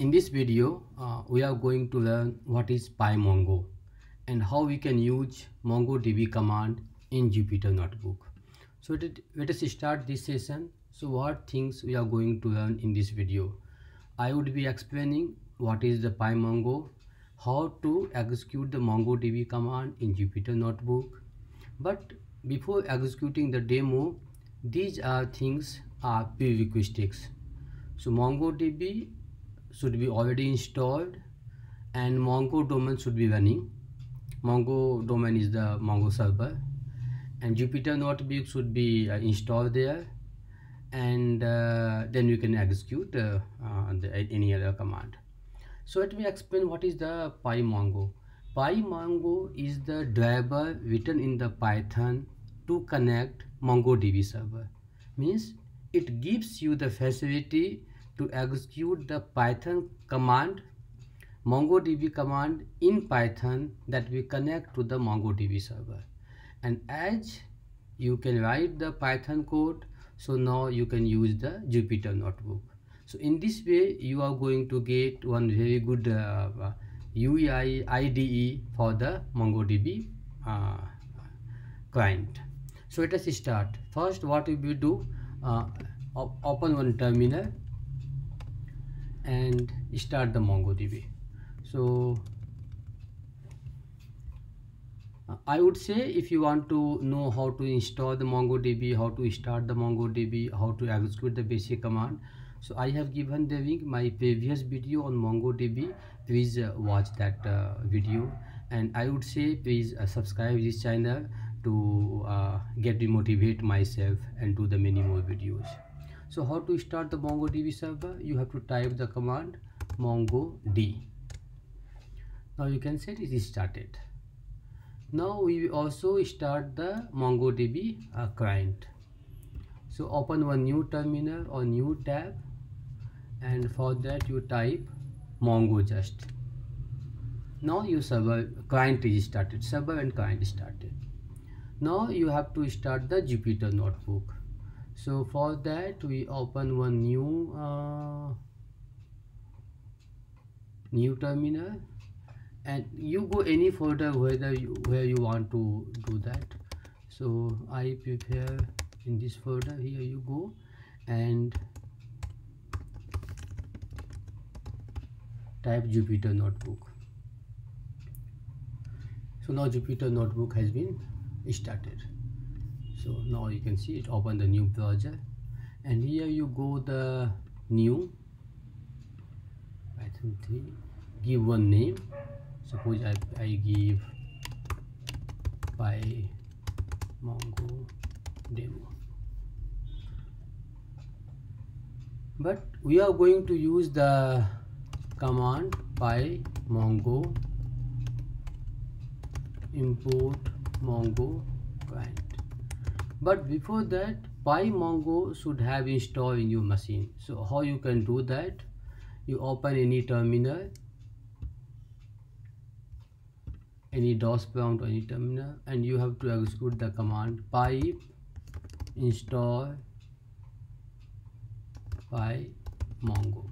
In this video, we are going to learn what is PyMongo and how we can use MongoDB command in Jupyter Notebook. So let us start this session. So what things we are going to learn in this video? I would be explaining what is the PyMongo, how to execute the MongoDB command in Jupyter Notebook. But before executing the demo, these are things are prerequisites. So MongoDB should be already installed and Mongo domain should be running. Mongo domain is the Mongo server, and Jupyter Notebook should be installed there, and then you can execute any other command. So let me explain what is the PyMongo. PyMongo is the driver written in the Python to connect MongoDB server. Means it gives you the facility to execute the Python command, MongoDB command in Python that we connect to the MongoDB server. And as you can write the Python code, so now you can use the Jupyter Notebook. So in this way, you are going to get one very good UI IDE for the MongoDB client. So let us start. First, what we will do, open one terminal and start the MongoDB. So I would say if you want to know how to install the MongoDB, how to start the MongoDB, how to execute the basic command, so I have given the link, my previous video on MongoDB. Please watch that video, and I would say please subscribe this channel to get me motivate myself and do the many more videos. So how to start the MongoDB server? You have to type the command mongod. Now you can say it is started. Now we will also start the MongoDB client. So open one new terminal or new tab, and for that you type mongo just. Now your server client is started. Server and client is started. Now you have to start the Jupyter Notebook. So for that we open one new terminal, and you go any folder where you want to do that. So I prepare in this folder. Here you go, and type Jupyter Notebook. So now Jupyter Notebook has been started. So now you can see it open the new browser, and here you go the new Python 3, give one name. Suppose I give PyMongo demo, but we are going to use the command PyMongo import mongo client. But before that, PyMongo should have installed in your machine. So how you can do that? You open any terminal, any DOS prompt or any terminal, and you have to execute the command pipe install PyMongo.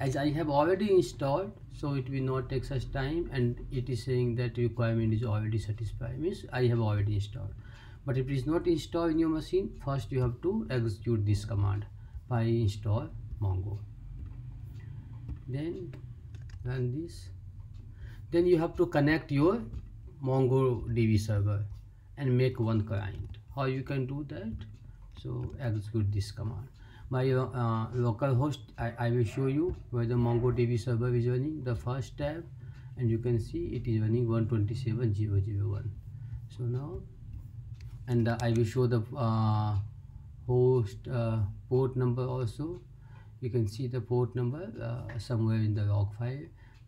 As I have already installed, so it will not take such time, and it is saying that requirement is already satisfied. Means I have already installed. But if it is not installed in your machine, first you have to execute this command by install mongo, then run this. Then you have to connect your MongoDB server and make one client. How you can do that? So execute this command. My local host, I will show you where the MongoDB server is running. The first tab, and you can see it is running 127.0.0.1. So now, and I will show the host port number also. You can see the port number somewhere in the log file.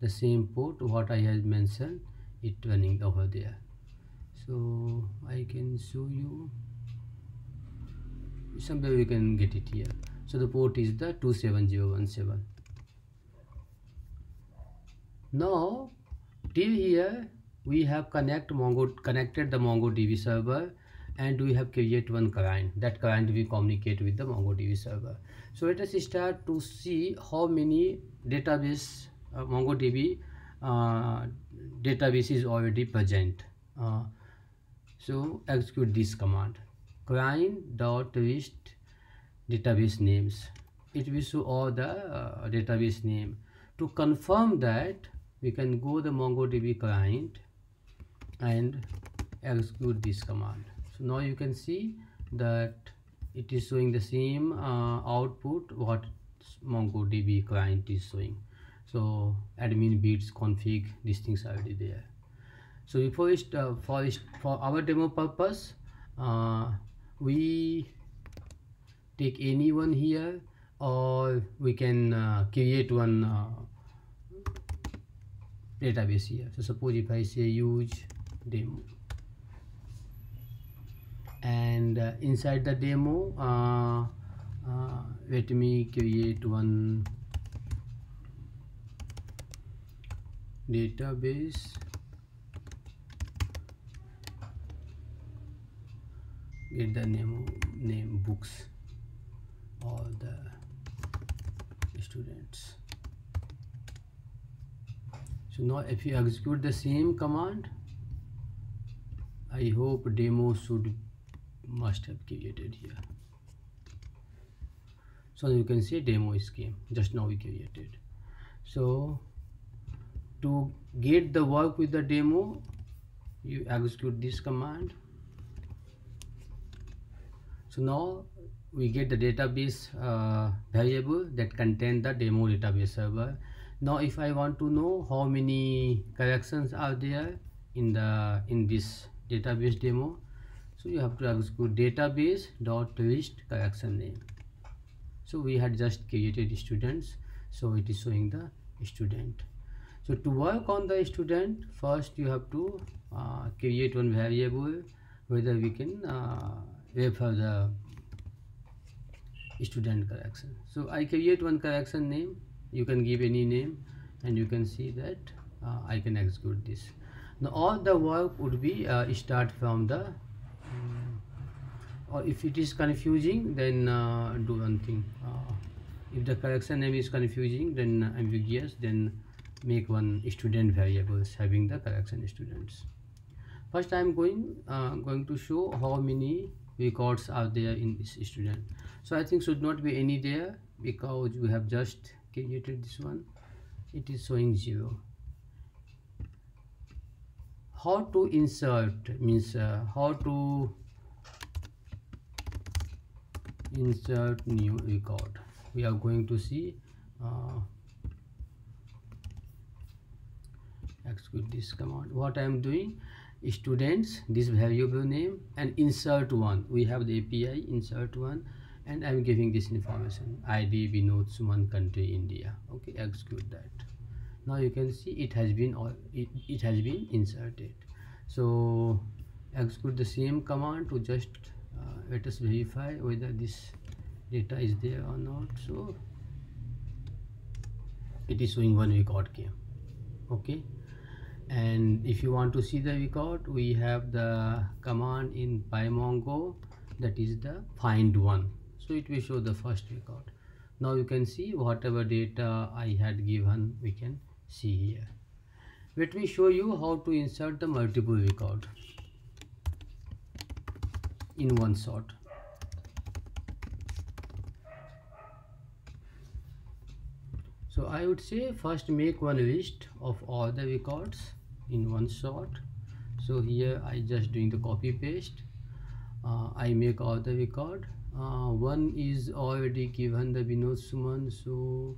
The same port what I have mentioned, it running over there. So I can show you somewhere, you can get it here. So the port is the 27017. Now till here we have connected the MongoDB server and we have created one client. That client will communicate with the MongoDB server. So let us start to see how many database MongoDB database is already present. So execute this command, client.list database names. It will show all the database name. To confirm that, we can go the MongoDB client and execute this command. So now you can see that it is showing the same output what MongoDB client is showing. So admin bits, config, these things are already there. So before it, for our demo purpose, we take anyone here, or we can create one database here. So suppose if I say use demo, and inside the demo let me create one database. Get the name books, all the students. So now if you execute the same command, I hope demo must have created here. So you can see demo is came just now we created. So to get the work with the demo, you execute this command. So now we get the database variable that contain the demo database server. Now if I want to know how many corrections are there in this database demo, so you have to execute database dot list correction name. So we had just created students, so it is showing the student. So to work on the student, first you have to create one variable whether we can refer the student correction. So I create one correction name. You can give any name, and you can see that I can execute this. Now all the work would be start from the, or if it is confusing, then do one thing. If the correction name is confusing, then ambiguous, then make one student variables having the correction students. First I am going to show how many records are there in this student. So I think should not be any there because we have just created this one. It is showing 0. How to insert means how to insert new record. We are going to see. Execute this command. What I am doing, students, this variable name, and insert one. We have the API insert one, and I am giving this information, ID Binod Suman country India. Okay, execute that. Now you can see it has been, or it has been inserted. So execute the same command to just let us verify whether this data is there or not. So it is showing one record came. Okay, and if you want to see the record, we have the command in PyMongo, that is the find one. So it will show the first record. Now you can see whatever data I had given, we can see here. Let me show you how to insert the multiple record in one shot. So I would say first make one list of all the records in one shot. So here I just doing the copy paste. I make all the record. One is already given, the Binod Suman, so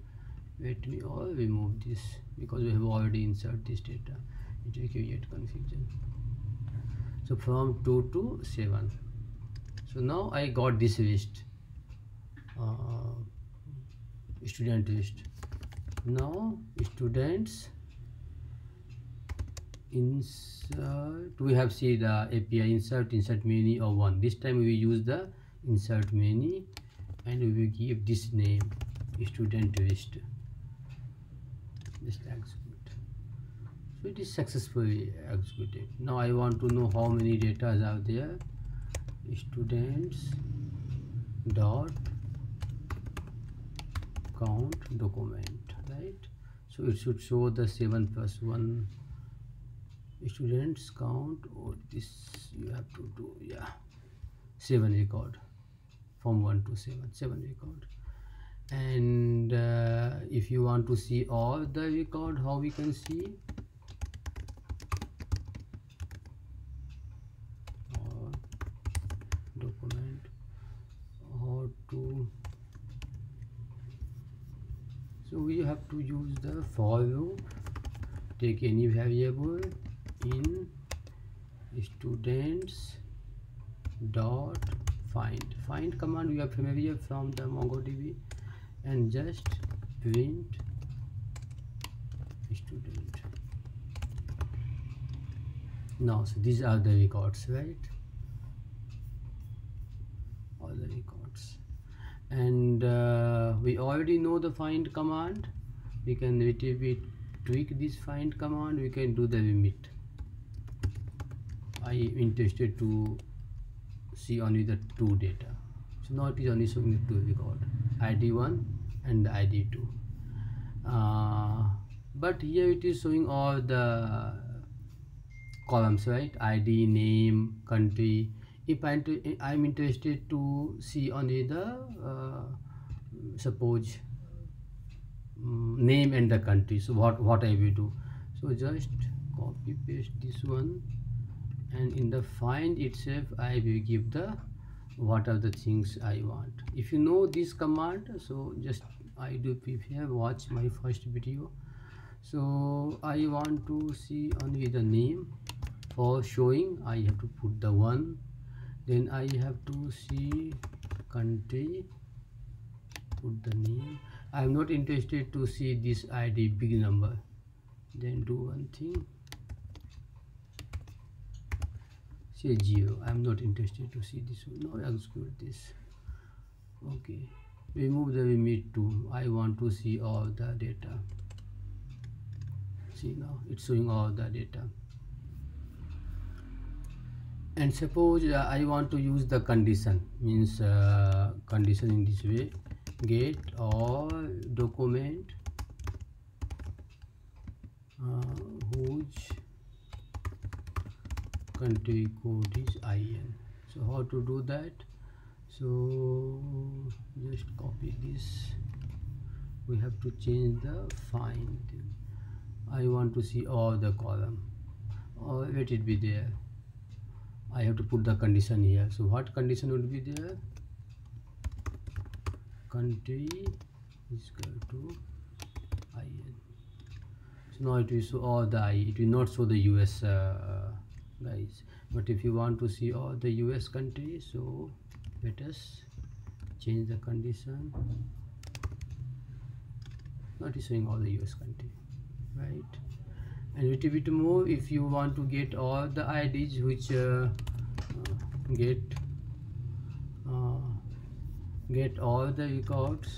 let me all remove this because we have already inserted this data. It will create confusion. So from 2 to 7. So now I got this list, student list. Now students insert, we have seen the API insert many or one. This time we use the insert many, and we will give this name student list. Just execute. So it is successfully executed. Now I want to know how many data are there. students dot count document, right? So it should show the 7+1 students count, or this you have to do, yeah, 7 record from 1 to 7, 7 record. And if you want to see all the record, how we can see all document, how to, so we have to use the for loop. Take any variable in students dot find. Find command we are familiar from the MongoDB, and just print student. Now, so these are the records, right? All the records. And we already know the find command. We can little bit tweak this find command. We can do the remit. I am interested to see only the two data, so now it is only showing the two record, id1 and id2, but here it is showing all the columns, right? Id, name, country. If I'm interested to see only the suppose name and the country, so what I will do, so just copy paste this one, and in the find itself I will give the what are the things I want. If you know this command, so just I do prepare, watch my first video. So I want to see only the name. For showing I have to put the 1, then I have to see country, put the name. I am not interested to see this ID big number, then do one thing, say 0. I am not interested to see this one. Now execute this. Okay, remove the remit to. I want to see all the data. See, now it's showing all the data. And suppose I want to use the condition, means condition in this way, get all document whose country code is IN. So how to do that? So just copy this. We have to change the find. I want to see all the column, or let it be there. I have to put the condition here. So what condition would be there? Country is equal to IN. So now it will show all the I. It will not show the US guys, but if you want to see all the US country, so let us change the condition. Not showing all the US country, right? And little bit more, if you want to get all the IDs which get all the records,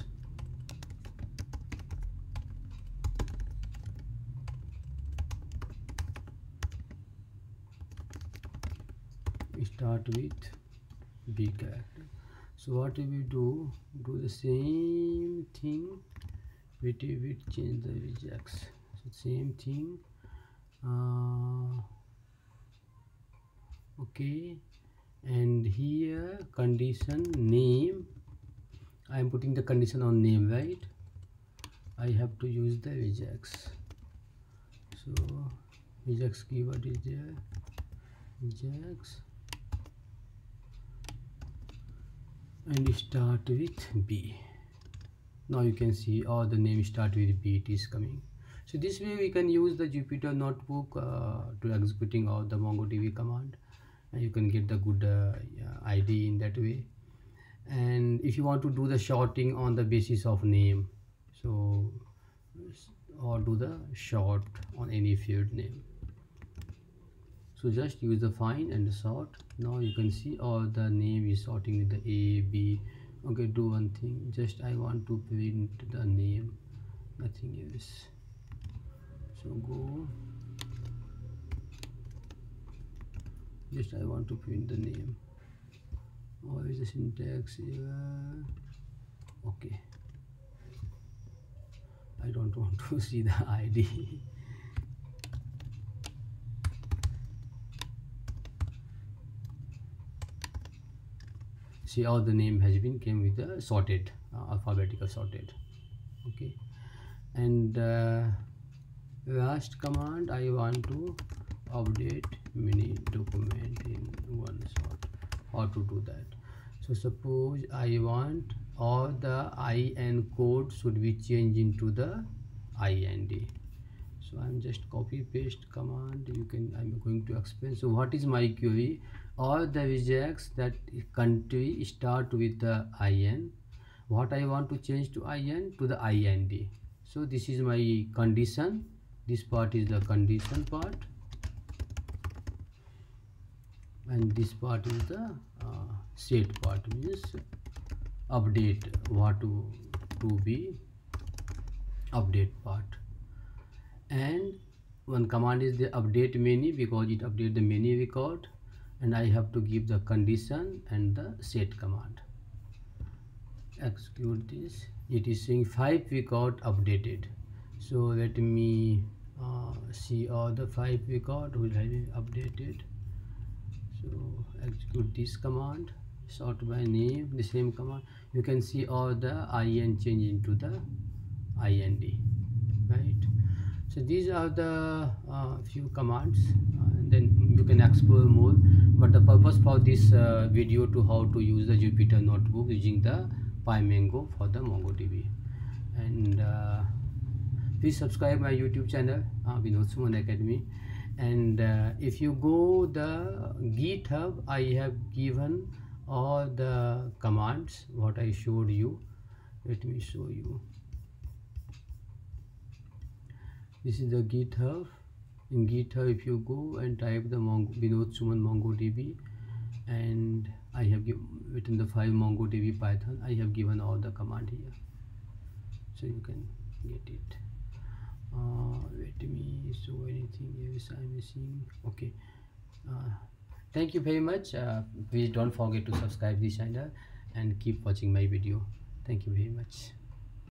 start with B character. So what we do, do the same thing, we change the rejects. So same thing, okay, and here condition name, I am putting the condition on name, right? I have to use the rejects. So rejects keyword is there, rejects, and start with B. Now you can see all the name start with B, it is coming. So this way we can use the Jupyter Notebook to executing all the MongoDB command, and you can get the good ID in that way. And if you want to do the sorting on the basis of name, so or do the sort on any field name, so just use the find and the sort. Now you can see all the name is sorting with the A, B. Okay, do one thing, just I want to print the name, nothing else. So go, just I want to print the name. What is the syntax here? Okay, I don't want to see the ID. See how the name has been came with the sorted, alphabetical sorted. Okay, and last command, I want to update mini document in one shot. How to do that? So suppose I want all the IN code should be changed into the IND. So I'm just copy paste command. You can, I'm going to explain. So what is my query? All the rejects that country start with the IN. What I want to change to IN to the IND. So this is my condition. This part is the condition part, and this part is the set part, means update what to be update part. And one command is the update many, because it update the many record, and I have to give the condition and the set command. Execute this. It is saying 5 record updated. So let me see all the 5 record will have been updated. So execute this command, sort by name, the same command. You can see all the IN change into the IND, right? So these are the few commands, and then you can explore more. But the purpose for this video to how to use the Jupyter Notebook using the PyMongo for the MongoDB. And please subscribe my YouTube channel, Binod Suman Academy. And if you go the GitHub, I have given all the commands what I showed you. Let me show you. This is the GitHub. In GitHub, if you go and type the Binod Suman MongoDB, and I have written the file MongoDB Python. I have given all the command here, so you can get it. Let me show anything else I'm missing. Okay. Thank you very much. Please don't forget to subscribe this channel and keep watching my video. Thank you very much.